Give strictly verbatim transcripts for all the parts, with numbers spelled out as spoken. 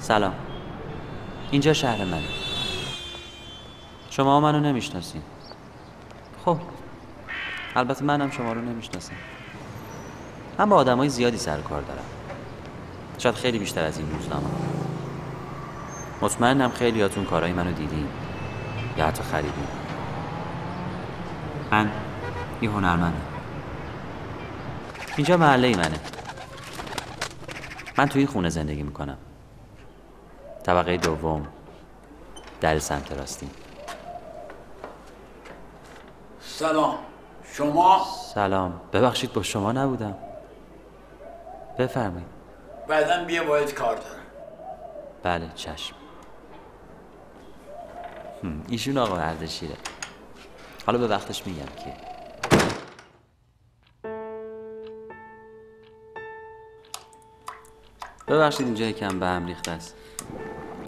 سلام. اینجا شهر منه. شما منو نمیشناسین. خب. البته منم شما رو نمیشناسم. اما آدمای زیادی سر کار دارم. شاید خیلی بیشتر از این روزنامه. مطمئنم خیلیاتون کارهای منو دیدین یا حتی خریدین. من یه هنرمندم. اینجا محله منه. من توی این خونه زندگی میکنم. طبقه دوم در سمت راستی. سلام. شما؟ سلام. ببخشید با شما نبودم. بفرمایید. بعداً بیا، باید کار دارم. بله چشم. ایشون آقا اردشیره. حالا به وقتش میگم که ببخشید اینجا یکم به هم ریخته است.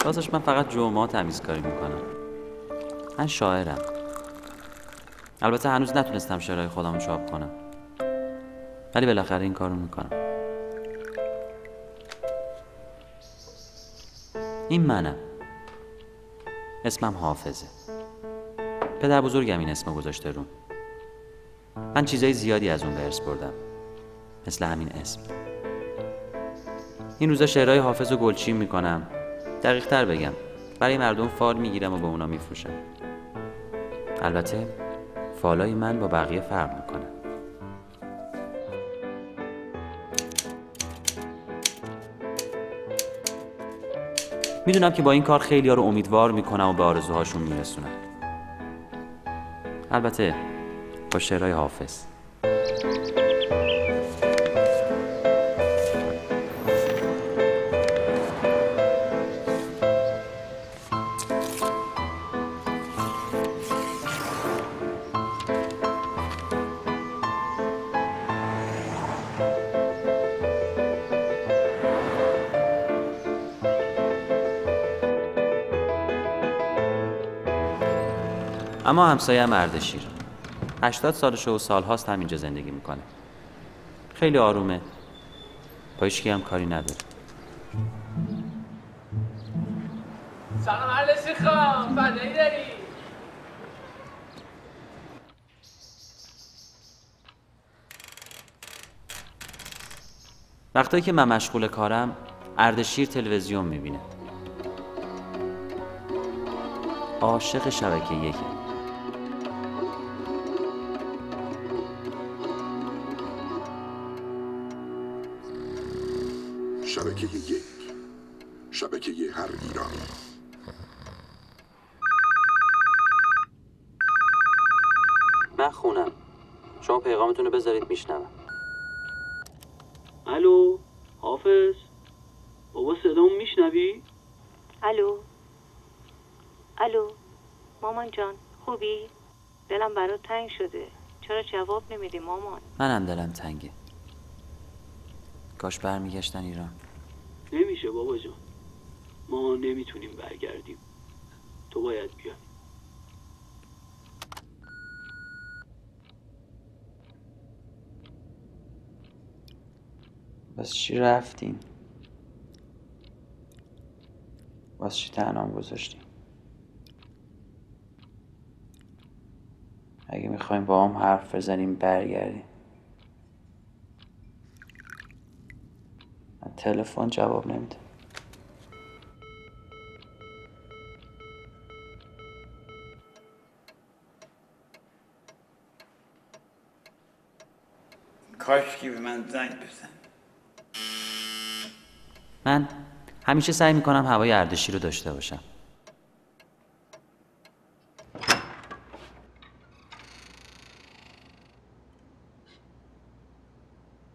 راستش من فقط جمعه تمیزکاری میکنم. من شاعرم. البته هنوز نتونستم شعرهای خودم رو چاپ کنم. ولی بالاخره این کارو میکنم. این منم. اسمم حافظه. پدر بزرگم این اسمو گذاشته روم. من چیزای زیادی از اون به ارث بردم. مثل همین اسم. این روزا شعرهای حافظ رو گلچین میکنم. دقیق تر بگم، برای مردم فال میگیرم و به اونا میفروشم. البته فالای من با بقیه فرق میکنه. میدونم که با این کار خیلی ها رو امیدوار میکنم و به آرزوهاشون میرسونم. البته با شعرهای حافظ. اما همسایم اردشیر هشتاد سالشه و سالهاست همینجا زندگی میکنه. خیلی آرومه، با هیچکی هم کاری نداره. سلام اردشیر خان، فدایی داری؟ وقتی که من مشغول کارم اردشیر تلویزیون میبینه. عاشق شبکه یکی. شبکه یک، شبکه هر ایرانی. من خونم. شما پیغامتون رو بذارید میشنوم. الو حافظ، بابا صدامو میشنوی؟ الو الو مامان جان، خوبی؟ دلم برات تنگ شده. چرا جواب نمیدی مامان؟ منم دلم تنگه. کاش برمیگشتن ایران. نمیشه بابا جان، ما نمیتونیم برگردیم. تو باید بیای. واسه چی رفتیم؟ واسه چی تنهام گذاشتیم؟ اگه میخوایم با هم حرف بزنیم برگردیم. تلفن جواب نمیده. کاشکی به من زنگ بزن. من همیشه سعی میکنم هوای اردشیر رو داشته باشم.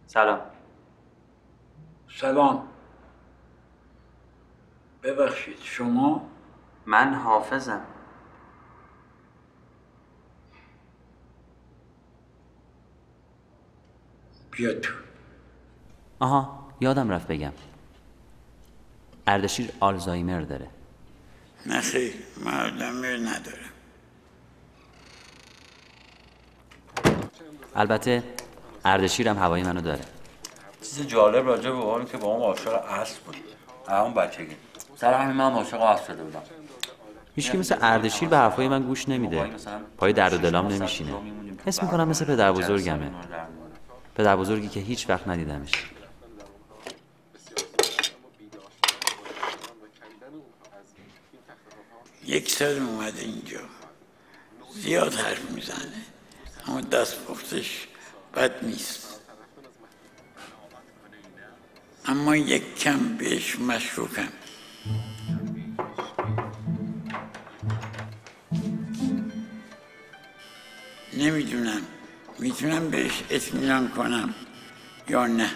سلام. سلام. ببخشید شما؟ من حافظم. بیا تو. آها یادم رفت بگم، اردشیر آلزایمر داره. نخیر من آلزایمر ندارم. البته اردشیر هم هوای منو داره. چیز جالب راجع به اون که با اون عاشق اصل بود، اون بچگی سر همین من عاشق اصل شده بودم. هیچکی مثل اردشیر به حرفای من گوش نمیده، پای درد و دلم نمیشینه. حس میکنم مثل پدر بزرگمه، پدر بزرگی که هیچ وقت ندیدمش. یک سال اومده اینجا، زیاد حرف میزنه اما دست پختش بد نیست، اما یک کم بهش مشکوکم. نمیدونم میتونم بهش اطمینان کنم یا نه.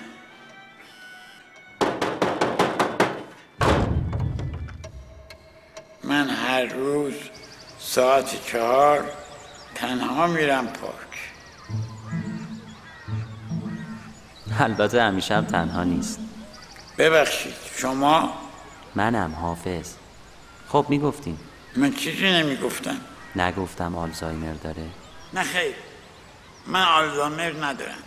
من هر روز ساعت چهار تنها میرم پارک. البته همیشه هم تنها نیست. ببخشید شما؟ منم حافظ. خب میگفتیم. من چیزی نمیگفتم. نگفتم آلزایمر داره؟ نه خیر من آلزایمر ندارم.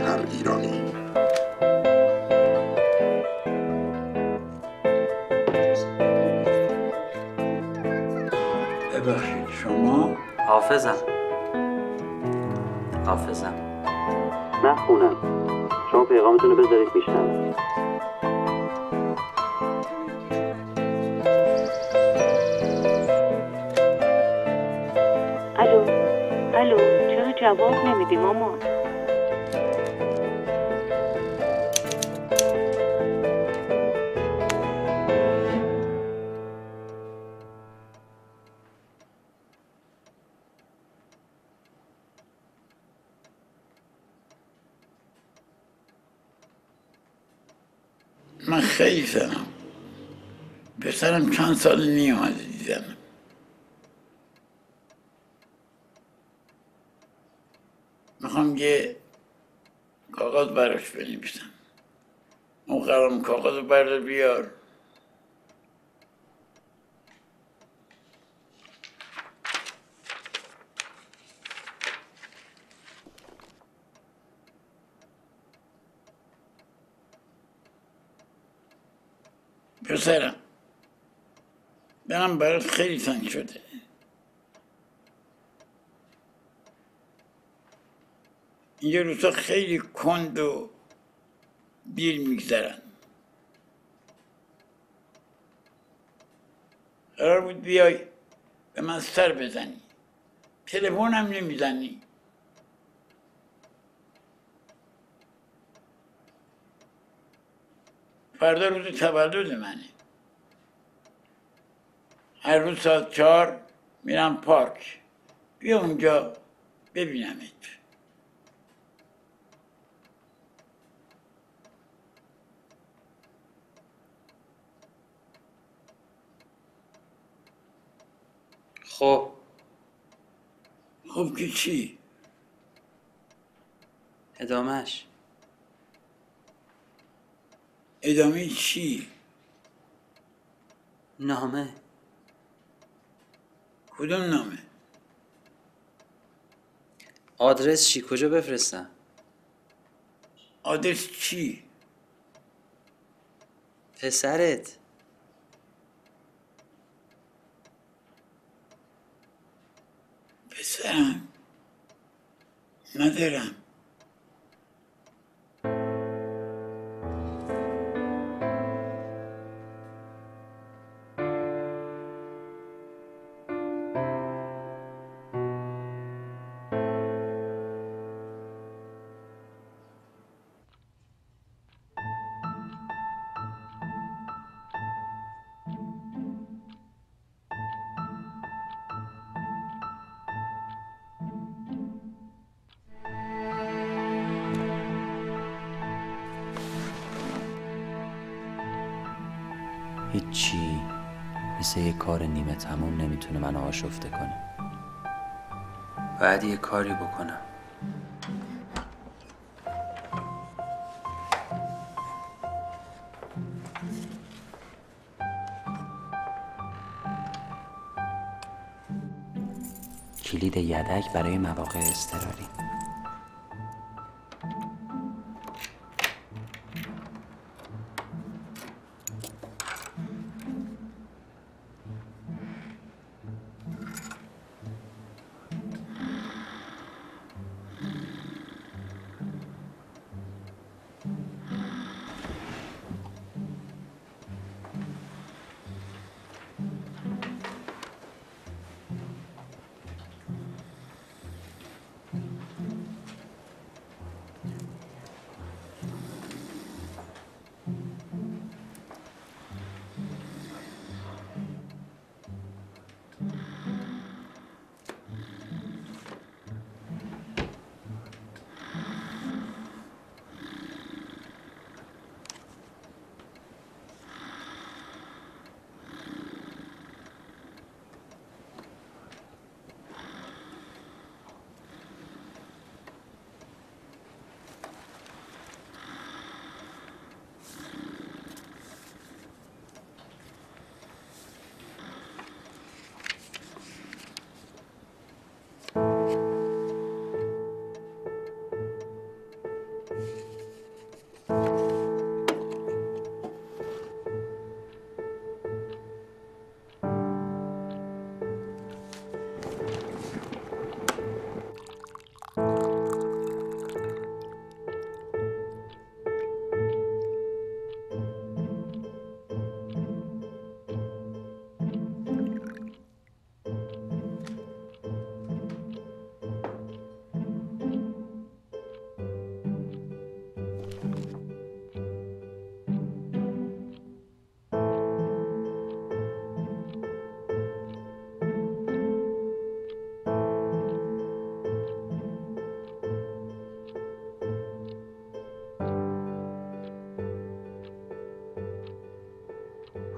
هر ایرانی ببخشید شما؟ حافظم. حافظم من خونم. شما پیغامتون رو بذارید میشنم. الو الو چرا جواب نمیدی مامان؟ من خیلی سرم پسرم چند سال نیامده دیدم. میخوام یه کاغذ براش بنویسم. اون قرارم کاغذ بردار بیار. پسرم دلم برات خیلی تنگ شده. اینجا روزا خیلی کند و دیر میگذرن. قرار بود بیای به من سر بزنی، تلفنم نمیزنی. فردا روز تولد منه. هر روز ساعت چهار میرم پارک. بیا اونجا ببینمت. خب خب که چی؟ ادامهش. ادامه چی؟ نامه. کدوم نامه؟ آدرس چی؟ کجا بفرستم؟ آدرس چی؟ پسرت. پسرم ندارم. هیچی مثل یه کار نیمه تموم نمیتونه منو آشفته کنه. باید یه کاری بکنم. کلید یدک برای مواقع اضطراری.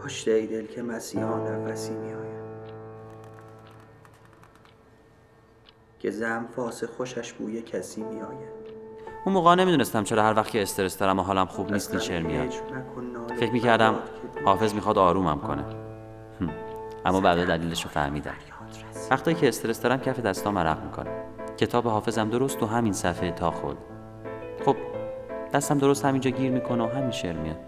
هشته ای دل که مسیحا نفسی می آید، که زم فاس خوشش بوی کسی می آید. اون موقع نمیدونستم چرا هر وقت که استرس دارم و حالم خوب نیست این شعر میاد. فکر میکردم حافظ میخواد آرومم کنه، اما بعدا دلیلشو فهمیدم. وقتایی که استرس دارم کف دستام مرق میکنه. کتاب حافظم درست تو همین صفحه تا خود. خب دستم درست همینجا گیر میکنه و همین شعر میاد.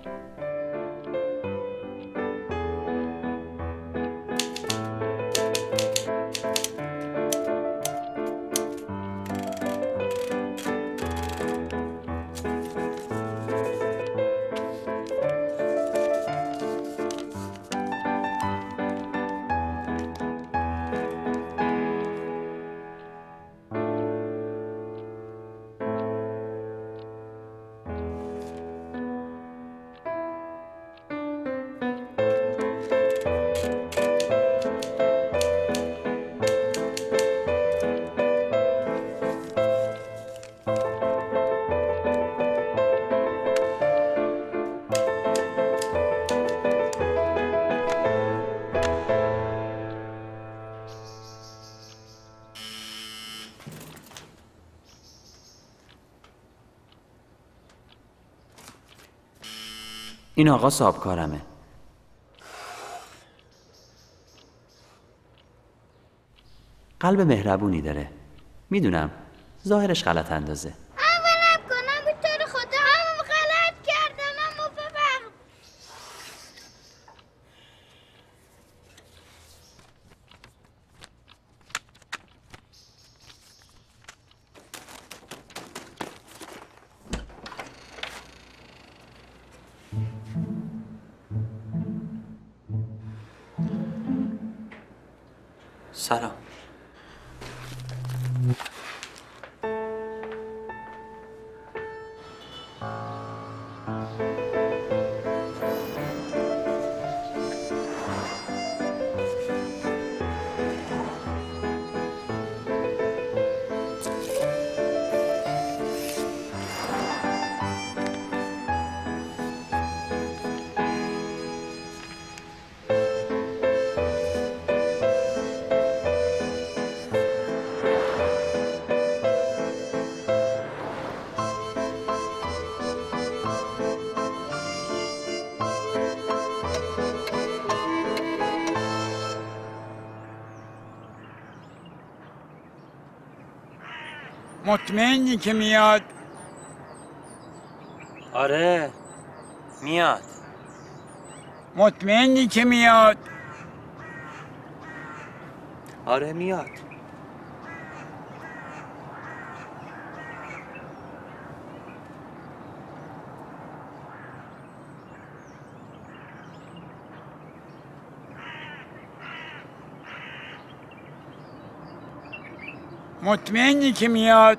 این آقا صاحب کارمه. قلب مهربونی داره. میدونم ظاهرش غلط اندازه. اولم کنم به طور خدا همون غلط کردم، اما ببخش. سلام. مطمئنی که میاد؟ آره میاد. مطمئنی که میاد؟ آره میاد. مطمئنی که میاد؟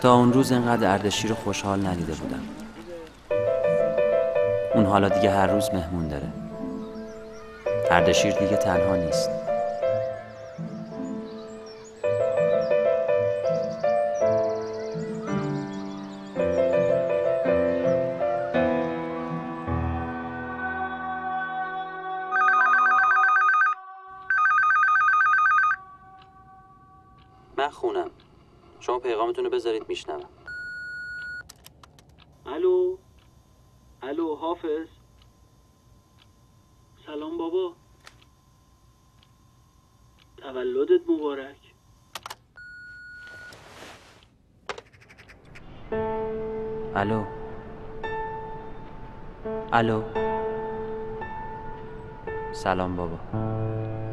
تا اون روز اینقدر اردشیر رو خوشحال ندیده بودم. اون حالا دیگه هر روز مهمون داره. اردشیر دیگه تنها نیست. من خونم. شما پیغامتون رو بذارید میشنوم. الو الو حافظ. سلام بابا، تولدت مبارک. الو الو سلام بابا.